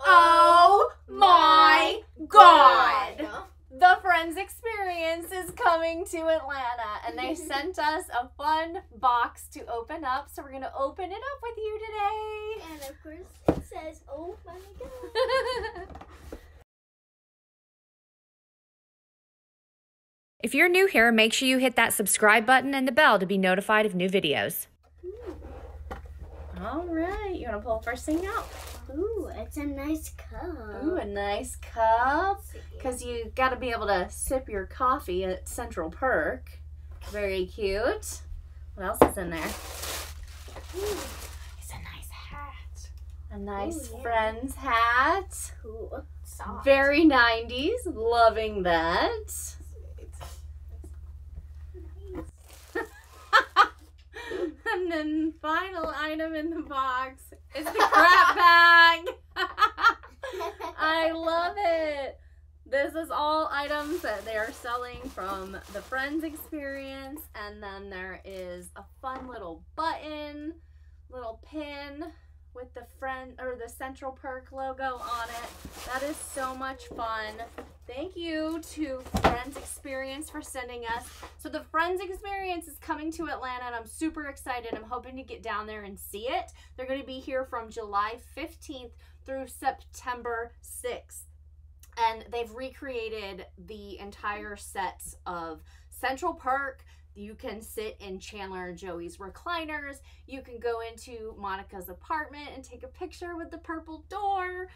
Oh my God! The Friends Experience is coming to Atlanta, and they sent us a fun box to open up, so we're going to open it up with you today. And of course, it says, oh my God. If you're new here, make sure you hit that subscribe button and the bell to be notified of new videos. Ooh. All right, you want to pull first thing out? Ooh, it's a nice cup. Ooh, a nice cup. Because you got to be able to sip your coffee at Central Perk. Very cute. What else is in there? Ooh, it's a nice hat. A nice Friends hat. Ooh, soft. Very 90s. Loving that. And then final item in the box is the crap bag. I love it. This is all items that they are selling from the Friends Experience. And then there is a fun little button, little pin with the friend or the Central Perk logo on it. That is so much fun. Thank you to Friends Experience for sending us. So the Friends Experience is coming to Atlanta, and I'm super excited. I'm hoping to get down there and see it. They're going to be here from July 15th through September 6th. And they've recreated the entire sets of Central Perk. You can sit in Chandler and Joey's recliners. You can go into Monica's apartment and take a picture with the purple door.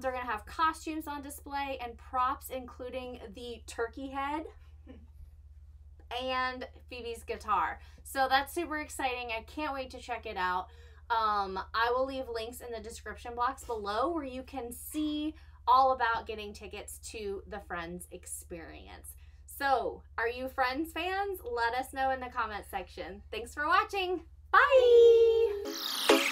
They're going to have costumes on display and props, including the turkey head and Phoebe's guitar. So that's super exciting. I can't wait to check it out. I will leave links in the description box below where you can see all about getting tickets to the Friends Experience. So, are you Friends fans? Let us know in the comment section. Thanks for watching. Bye! Bye.